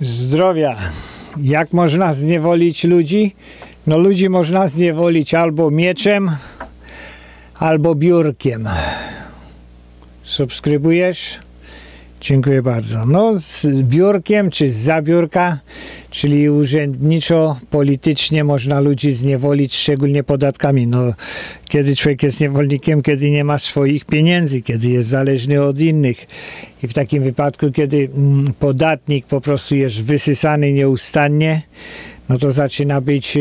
zdrowia. Jak można zniewolić ludzi? No ludzi można zniewolić albo mieczem, albo biurkiem. Subskrybujesz? Dziękuję bardzo. No z biurkiem, czy zza biurka, czyli urzędniczo, politycznie można ludzi zniewolić, szczególnie podatkami. No, kiedy człowiek jest niewolnikiem, kiedy nie ma swoich pieniędzy, kiedy jest zależny od innych. I w takim wypadku, kiedy podatnik po prostu jest wysysany nieustannie, no to zaczyna być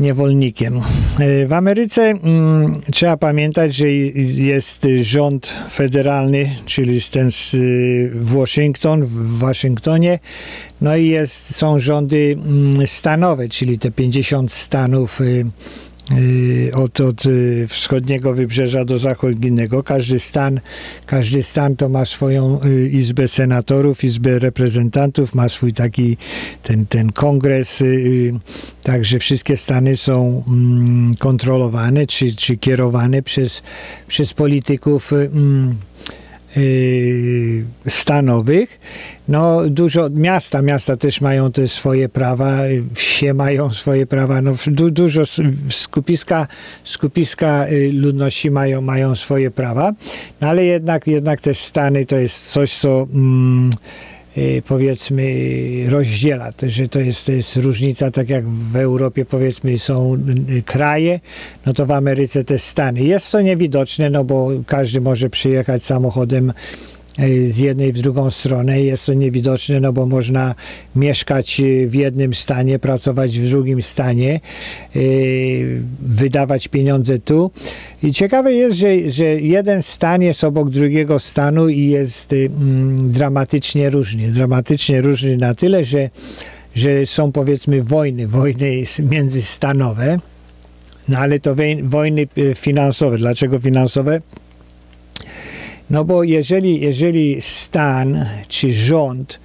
niewolnikiem. W Ameryce trzeba pamiętać, że jest rząd federalny, czyli ten z w Waszyngtonie, no i są rządy stanowe, czyli te 50 stanów od wschodniego wybrzeża do zachodniego. Każdy stan to ma swoją izbę senatorów, izbę reprezentantów, ma swój taki ten kongres, także wszystkie stany są kontrolowane czy kierowane przez polityków stanowych. No dużo miasta też mają te swoje prawa, wsie mają swoje prawa, no dużo skupiska ludności mają swoje prawa, no ale jednak te stany to jest coś, co powiedzmy rozdziela, że to jest różnica, tak jak w Europie powiedzmy są kraje, no to w Ameryce te stany. Jest to niewidoczne, no bo każdy może przyjechać samochodem z jednej w drugą stronę, jest to niewidoczne, no bo można mieszkać w jednym stanie, pracować w drugim stanie, wydawać pieniądze tu. I ciekawe jest, że jeden stan jest obok drugiego stanu i jest dramatycznie różny na tyle, że są powiedzmy wojny międzystanowe, no ale to wojny finansowe. Dlaczego finansowe? No bo jeżeli stan czy rząd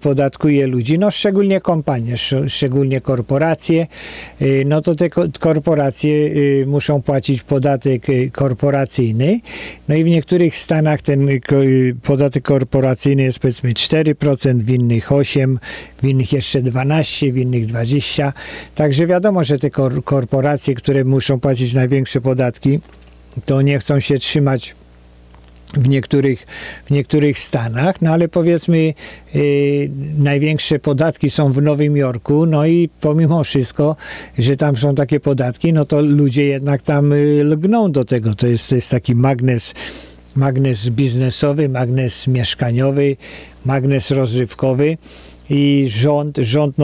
podatkuje ludzi, no szczególnie kompanie, szczególnie korporacje, no to te korporacje muszą płacić podatek korporacyjny. No i w niektórych stanach ten podatek korporacyjny jest powiedzmy 4%, w innych 8%, w innych jeszcze 12%, w innych 20%. Także wiadomo, że te korporacje, które muszą płacić największe podatki, to nie chcą się trzymać w niektórych stanach, no ale powiedzmy największe podatki są w Nowym Jorku, no i pomimo wszystko, że tam są takie podatki, no to ludzie jednak tam lgną do tego. To jest taki magnes biznesowy, magnes mieszkaniowy, magnes rozrywkowy. I rząd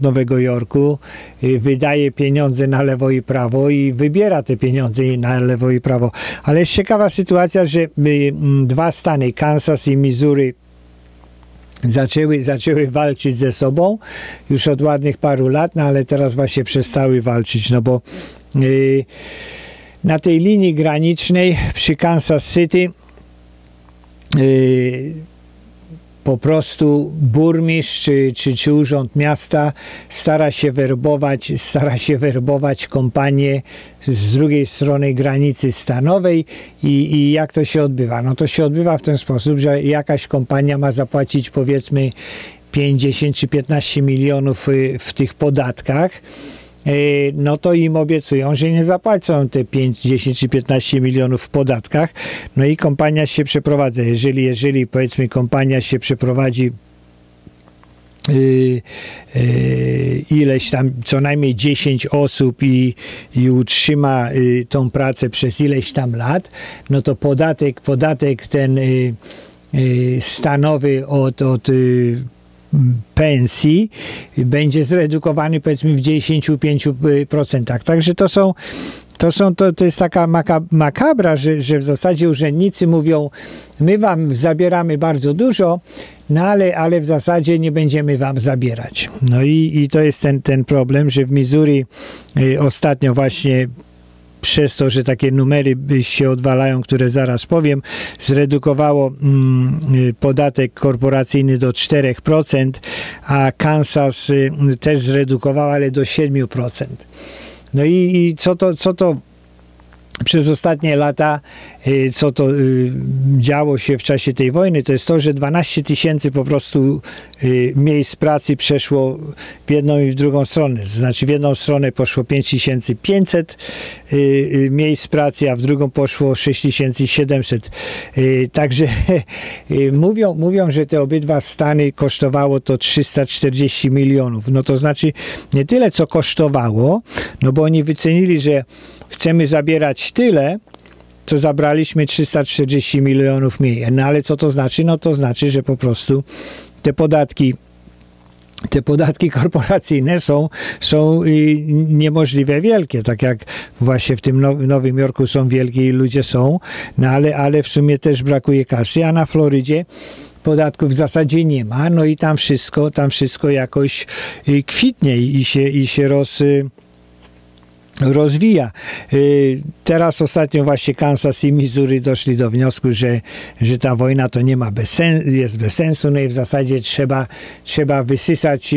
Nowego Jorku wydaje pieniądze na lewo i prawo i wybiera te pieniądze na lewo i prawo. Ale jest ciekawa sytuacja, że dwa stany, Kansas i Missouri, zaczęły walczyć ze sobą już od ładnych paru lat, no ale teraz właśnie przestały walczyć, no bo na tej linii granicznej przy Kansas City po prostu burmistrz czy urząd miasta stara się werbować kompanie z drugiej strony granicy stanowej i jak to się odbywa? No to się odbywa w ten sposób, że jakaś kompania ma zapłacić powiedzmy 50 czy 15 milionów w tych podatkach. No to im obiecują, że nie zapłacą te 5, 10 czy 15 milionów w podatkach, no i kompania się przeprowadza. Jeżeli powiedzmy kompania się przeprowadzi ileś tam, co najmniej 10 osób i utrzyma tą pracę przez ileś tam lat, no to podatek ten stanowy od pensji będzie zredukowany powiedzmy w 10–5%. Także to jest taka makabra, że w zasadzie urzędnicy mówią: my wam zabieramy bardzo dużo, no ale w zasadzie nie będziemy wam zabierać. No i to jest ten problem, że w Missouri ostatnio właśnie przez to, że takie numery się odwalają, które zaraz powiem, zredukowało podatek korporacyjny do 4%, a Kansas też zredukowało, ale do 7%. No i co to przez ostatnie lata, co to działo się w czasie tej wojny, to jest to, że 12 000 po prostu miejsc pracy przeszło w jedną i w drugą stronę. Znaczy w jedną stronę poszło 5500 miejsc pracy, a w drugą poszło 6700. Także mówią, że te obydwa stany kosztowało to 340 milionów. No to znaczy nie tyle, co kosztowało, no bo oni wycenili, że chcemy zabierać tyle, co zabraliśmy 340 milionów mniej. No ale co to znaczy? No to znaczy, że po prostu te podatki korporacyjne są niemożliwie wielkie, tak jak właśnie w tym Nowym Jorku są wielkie i ludzie są, no ale w sumie też brakuje kasy, a na Florydzie podatków w zasadzie nie ma, no i tam wszystko jakoś kwitnie i się rozwija. Teraz ostatnio właśnie Kansas i Missouri doszli do wniosku, że ta wojna to nie ma bez sensu, no i w zasadzie trzeba wysysać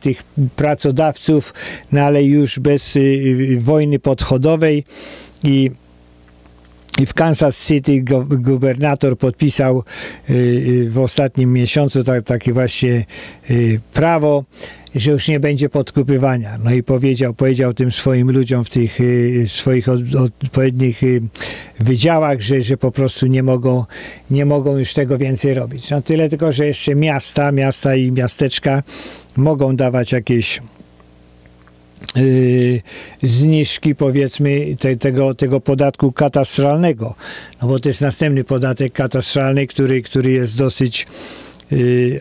tych pracodawców, no ale już bez wojny podchodowej. I w Kansas City gubernator podpisał w ostatnim miesiącu takie właśnie prawo, że już nie będzie podkupywania. No i powiedział tym swoim ludziom w tych swoich odpowiednich wydziałach, że po prostu nie mogą już tego więcej robić. No tyle tylko, że jeszcze miasta i miasteczka mogą dawać jakieś zniżki, powiedzmy, tego podatku katastralnego, no bo to jest następny podatek katastralny, który jest dosyć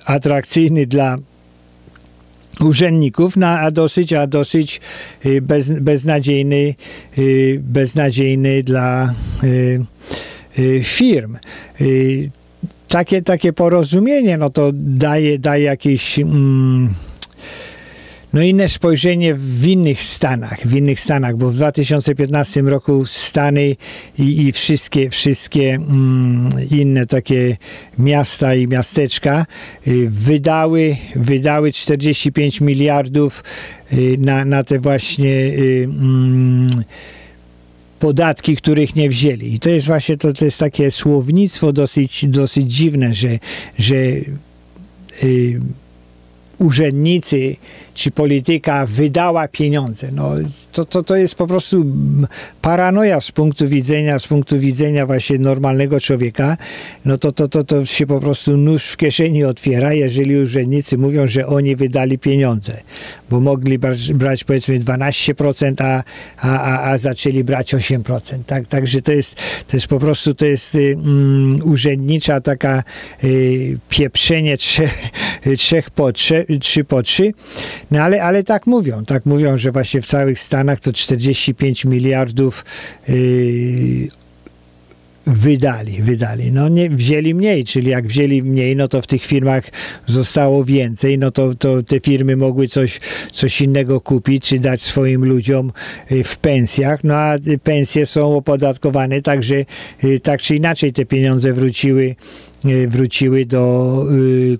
atrakcyjny dla urzędników, a dosyć beznadziejny dla firm. Takie porozumienie, no to daje jakieś no inne spojrzenie w innych stanach, bo w 2015 roku Stany i wszystkie inne takie miasta i miasteczka wydały 45 miliardów na te właśnie podatki, których nie wzięli. I to jest właśnie to jest takie słownictwo dosyć dziwne, że urzędnicy czy polityka wydała pieniądze. No, to jest po prostu paranoja z punktu widzenia właśnie normalnego człowieka. No to się po prostu nóż w kieszeni otwiera, jeżeli urzędnicy mówią, że oni wydali pieniądze, bo mogli brać powiedzmy 12%, a zaczęli brać 8%. Tak? Także to jest po prostu urzędnicza taka pieprzenie 3 po 3. No ale tak mówią, że właśnie w całych Stanach to 45 miliardów wydali. No nie wzięli mniej, czyli jak wzięli mniej, no to w tych firmach zostało więcej, no to te firmy mogły coś innego kupić, czy dać swoim ludziom w pensjach, no a pensje są opodatkowane, także tak czy inaczej te pieniądze wróciły do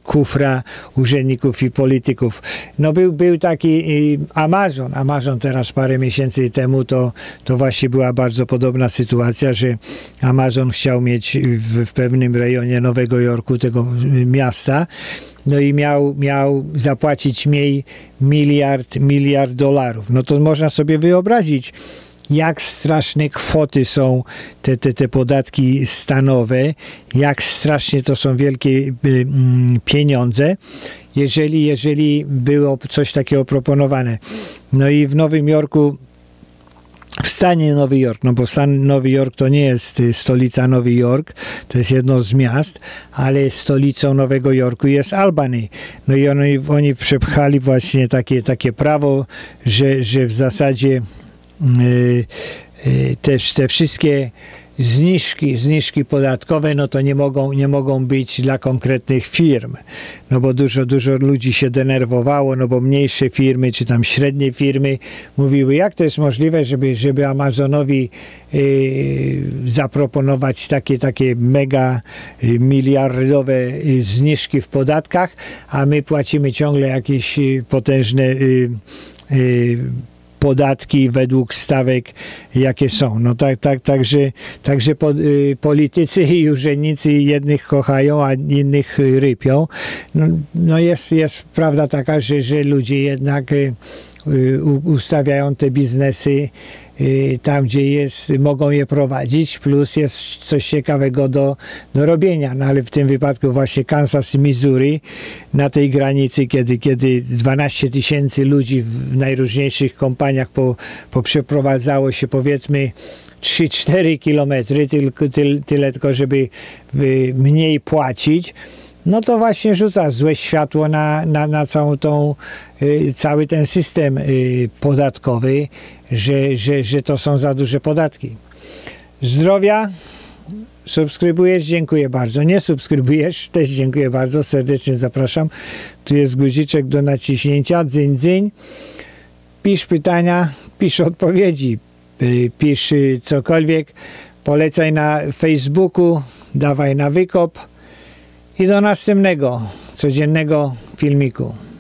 kufra urzędników i polityków. No był taki Amazon. Amazon teraz parę miesięcy temu to właśnie była bardzo podobna sytuacja, że Amazon chciał mieć w pewnym rejonie Nowego Jorku, tego miasta, no i miał zapłacić mniej miliard dolarów. No to można sobie wyobrazić, jak straszne kwoty są te podatki stanowe, jak strasznie to są wielkie pieniądze, jeżeli było coś takiego proponowane. No i w Nowym Jorku, w stanie Nowy Jork, no bo stan Nowy Jork to nie jest stolica Nowy Jork, to jest jedno z miast, ale stolicą Nowego Jorku jest Albany. No i oni przepchali właśnie takie prawo, że w zasadzie też te wszystkie zniżki podatkowe, no to nie mogą być dla konkretnych firm, no bo dużo ludzi się denerwowało, no bo mniejsze firmy, czy tam średnie firmy mówiły, jak to jest możliwe, żeby Amazonowi zaproponować takie mega miliardowe zniżki w podatkach, a my płacimy ciągle jakieś potężne podatki według stawek, jakie są. No także politycy i urzędnicy jednych kochają, a innych rypią. No jest prawda taka, że ludzie jednak ustawiają te biznesy tam, gdzie jest, mogą je prowadzić, plus jest coś ciekawego do robienia, no ale w tym wypadku właśnie Kansas i Missouri, na tej granicy, kiedy 12 tysięcy ludzi w najróżniejszych kompaniach poprzeprowadzało się, powiedzmy, 3-4 kilometry, tylko żeby mniej płacić, no to właśnie rzuca złe światło na całą tą, cały ten system podatkowy, że to są za duże podatki. Zdrowia? Subskrybujesz? Dziękuję bardzo. Nie subskrybujesz? Też dziękuję bardzo. Serdecznie zapraszam. Tu jest guziczek do naciśnięcia. Dzyń, dzyń. Pisz pytania, pisz odpowiedzi, pisz cokolwiek. Polecaj na Facebooku, dawaj na wykop. I do następnego codziennego filmiku.